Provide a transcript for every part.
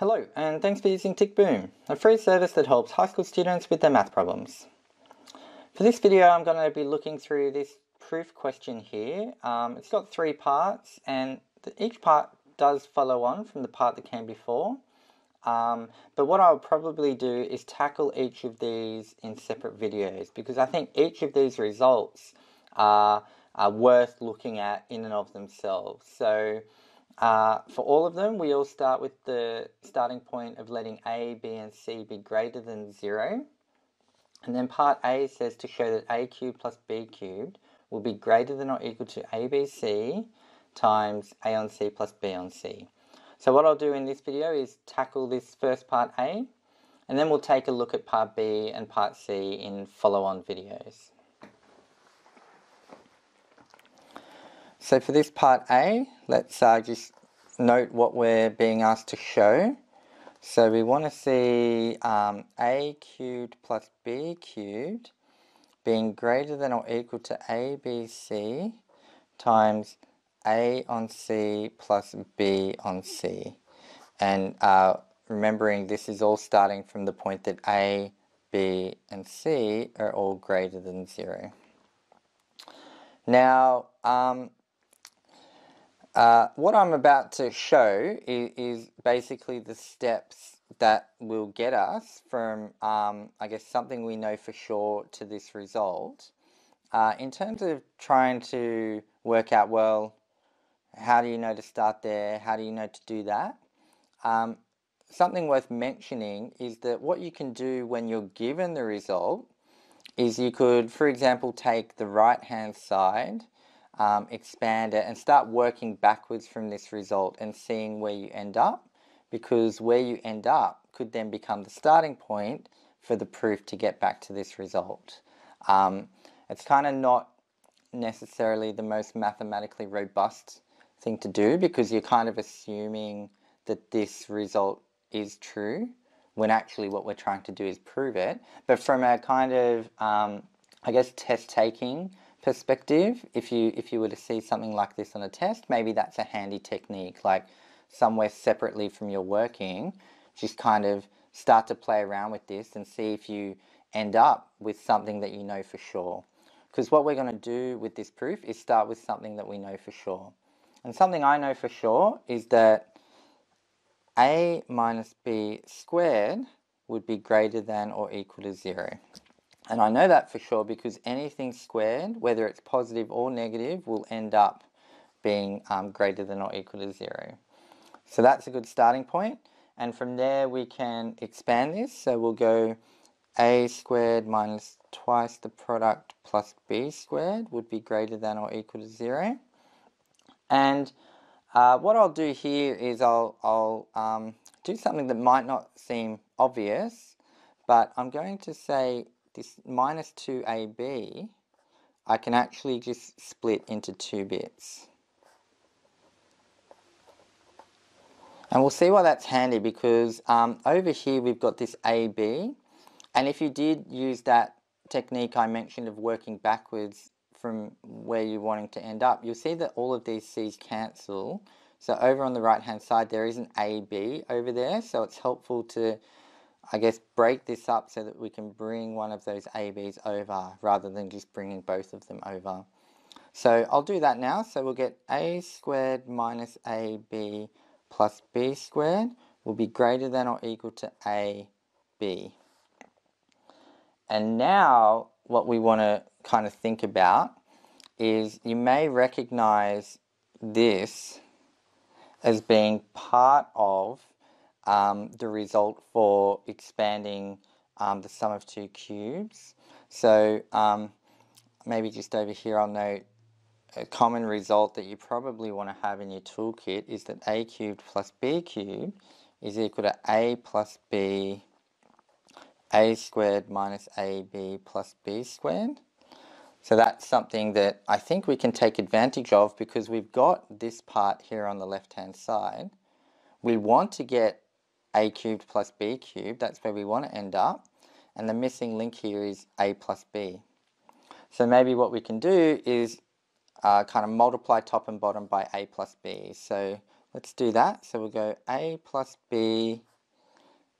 Hello, and thanks for using TickBoom, a free service that helps high school students with their math problems. For this video, I'm going to be looking through this proof question here. It's got three parts, and each part does follow on from the part that came before. But what I'll probably do is tackle each of these in separate videos, because I think each of these results are worth looking at in and of themselves. So for all of them, we all start with the starting point of letting A, B and C be greater than 0. And then part A says to show that A cubed plus B cubed will be greater than or equal to ABC times A on C plus B on C. So what I'll do in this video is tackle this first part A, and then we'll take a look at part B and part C in follow-on videos. So for this part A, let's just note what we're being asked to show. So we want to see A cubed plus B cubed being greater than or equal to ABC times A on C plus B on C. And remembering this is all starting from the point that A, B and C are all greater than 0. Now, what I'm about to show is basically the steps that will get us from, I guess, something we know for sure to this result. In terms of trying to work out, well, how do you know to start there? How do you know to do that? Something worth mentioning is that what you can do when you're given the result is you could, for example, take the right-hand side, expand it and start working backwards from this result and seeing where you end up, because where you end up could then become the starting point for the proof to get back to this result. It's kind of not necessarily the most mathematically robust thing to do, because you're kind of assuming that this result is true when actually what we're trying to do is prove it. But from a kind of, I guess, test-taking perspective, if you were to see something like this on a test, maybe that's a handy technique, like somewhere separately from your working, just kind of start to play around with this and see if you end up with something that you know for sure. Because what we're going to do with this proof is start with something that we know for sure. And something I know for sure is that A minus B squared would be greater than or equal to 0. And I know that for sure because anything squared, whether it's positive or negative, will end up being greater than or equal to 0. So that's a good starting point. And from there we can expand this. So we'll go A squared minus twice the product plus B squared would be greater than or equal to 0. And what I'll do here is I'll do something that might not seem obvious, but I'm going to say this minus 2ab, I can actually just split into two bits. And we'll see why that's handy, because over here we've got this ab, and if you did use that technique I mentioned of working backwards from where you're wanting to end up, you'll see that all of these c's cancel. So over on the right hand side there is an ab over there, so it's helpful to, I guess, break this up so that we can bring one of those ABs over rather than just bringing both of them over. So I'll do that now. So we'll get A squared minus AB plus B squared will be greater than or equal to AB. And now what we want to kind of think about is, you may recognize this as being part of the result for expanding the sum of two cubes. So maybe just over here I'll note a common result that you probably want to have in your toolkit is that A cubed plus B cubed is equal to A plus B, A squared minus AB plus B squared. So that's something that I think we can take advantage of, because we've got this part here on the left hand side. We want to get A cubed plus B cubed, that's where we want to end up, and the missing link here is A plus B. So maybe what we can do is kind of multiply top and bottom by A plus B. So let's do that. So we'll go A plus B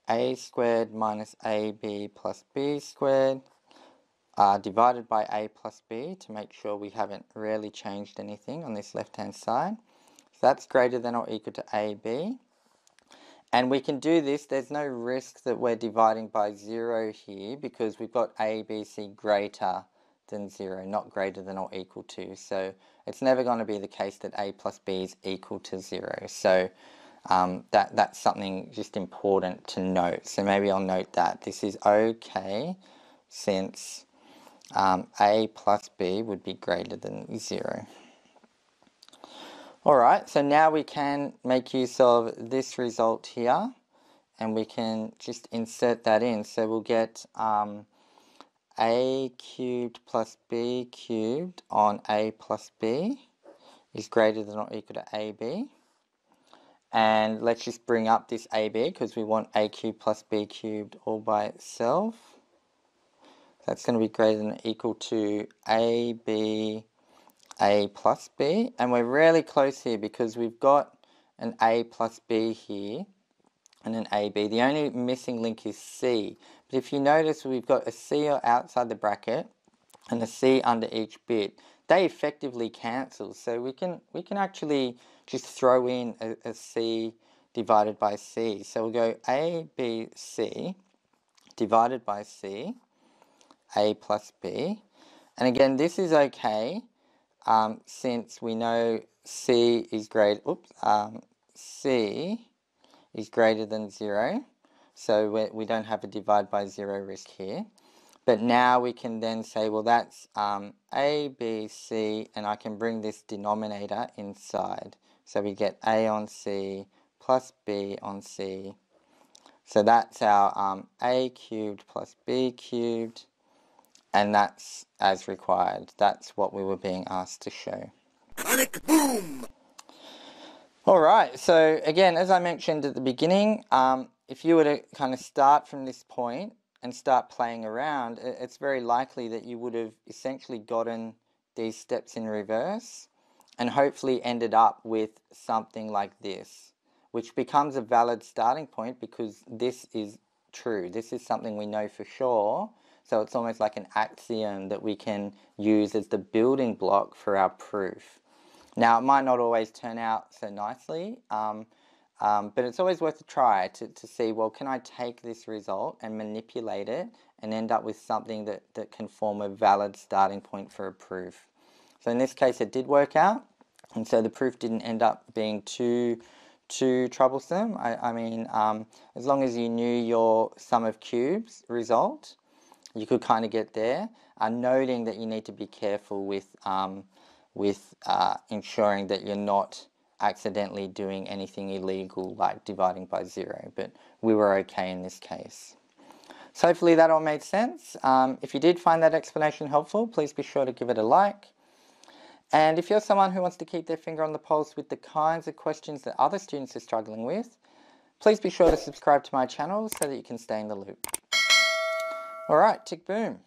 a squared minus ab plus b squared divided by a plus b to make sure we haven't really changed anything on this left hand side. So that's greater than or equal to ab. And we can do this, there's no risk that we're dividing by 0 here because we've got ABC greater than 0, not greater than or equal to. So it's never going to be the case that A plus B is equal to 0. So that's something just important to note. So maybe I'll note that. This is okay since A plus B would be greater than 0. Alright, so now we can make use of this result here and we can just insert that in. So we'll get a cubed plus b cubed on a plus b is greater than or equal to ab. And let's just bring up this ab because we want a cubed plus b cubed all by itself. That's going to be greater than or equal to ab a plus b, and we're really close here because we've got an a plus b here and an ab. The only missing link is c, but if you notice we've got a c outside the bracket and a c under each bit. They effectively cancel, so we can actually just throw in a c divided by c. So we'll go abc divided by c, a plus b, and again this is okay since we know c is greater, than 0, so we don't have a divide by 0 risk here. But now we can then say, well, that's a, b, c, and I can bring this denominator inside. So we get a on c plus b on c. So that's our a cubed plus b cubed. And that's as required. That's what we were being asked to show. TickBoom! Alright, so again, as I mentioned at the beginning, if you were to kind of start from this point and start playing around, it's very likely that you would have essentially gotten these steps in reverse and hopefully ended up with something like this, which becomes a valid starting point because this is true. This is something we know for sure. So it's almost like an axiom that we can use as the building block for our proof. Now, it might not always turn out so nicely, but it's always worth a try to see, well, can I take this result and manipulate it and end up with something that can form a valid starting point for a proof? So in this case, it did work out, and so the proof didn't end up being too troublesome. I mean, as long as you knew your sum of cubes result, you could kind of get there, noting that you need to be careful with ensuring that you're not accidentally doing anything illegal like dividing by 0, but we were okay in this case. So hopefully that all made sense. If you did find that explanation helpful, please be sure to give it a like. And if you're someone who wants to keep their finger on the pulse with the kinds of questions that other students are struggling with, please be sure to subscribe to my channel so that you can stay in the loop. All right, TickBoom.